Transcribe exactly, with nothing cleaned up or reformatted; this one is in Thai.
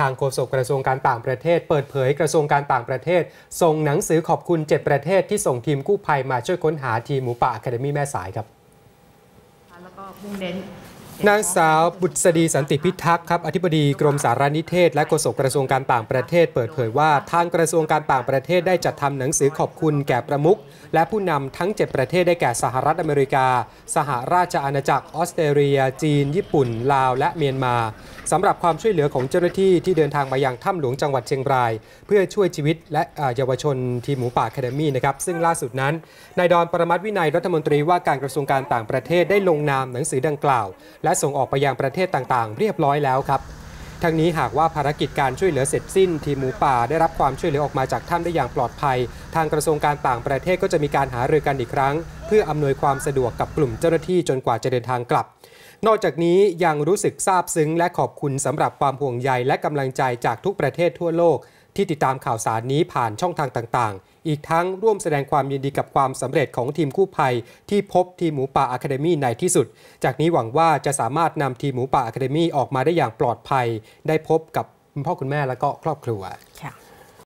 ทางโฆษกกระทรวงการต่างประเทศเปิดเผยกระทรวงการต่างประเทศส่งหนังสือขอบคุณเจ็ดประเทศที่ส่งทีมกู้ภัยมาช่วยค้นหาทีมหมูป่าอะคาเดมี่แม่สายครับนางสาวบุษดีสันติพิทักษ์ครับอธิบดีกรมสารนิเทศและโฆษกกระทรวงการต่างประเทศเปิดเผยว่าทางกระทรวงการต่างประเทศได้จัดทำหนังสือขอบคุณแก่ประมุขและผู้นำทั้งเจ็ดประเทศได้แก่สหรัฐอเมริกาสหราชอาณาจักรออสเตรเลียจีนญี่ปุ่นลาวและเมียนมาสำหรับความช่วยเหลือของเจ้าหน้าที่ที่เดินทางมายังถ้ำหลวงจังหวัดเชียงรายเพื่อช่วยชีวิตและเยาวชนทีมหมูป่าอะคาเดมี่นะครับซึ่งล่าสุดนั้นนายดอนประมัติวินัยรัฐมนตรีว่าการกระทรวงการต่างประเทศได้ลงนามหนังสือดังกล่าวและส่งออกไปยังประเทศต่างๆเรียบร้อยแล้วครับทั้งนี้หากว่าภารกิจการช่วยเหลือเสร็จสิ้นทีมหมูป่าได้รับความช่วยเหลือออกมาจากถ้ำได้อย่างปลอดภัยทางกระทรวงการต่างประเทศก็จะมีการหารือกันอีกครั้งเพื่ออำนวยความสะดวกกับกลุ่มเจ้าหน้าที่จนกว่าจะเดินทางกลับนอกจากนี้ยังรู้สึกซาบซึ้งและขอบคุณสำหรับความห่วงใยและกำลังใจจากทุกประเทศทั่วโลกที่ติดตามข่าวสารนี้ผ่านช่องทางต่างๆอีกทั้งร่วมแสดงความยินดีกับความสำเร็จของทีมกู้ภัยที่พบทีมหมูป่าอะคาเดมี่ในที่สุดจากนี้หวังว่าจะสามารถนำทีมหมูป่าอะคาเดมี่ออกมาได้อย่างปลอดภัยได้พบกับคุณพ่อคุณแม่และก็ครอบครัว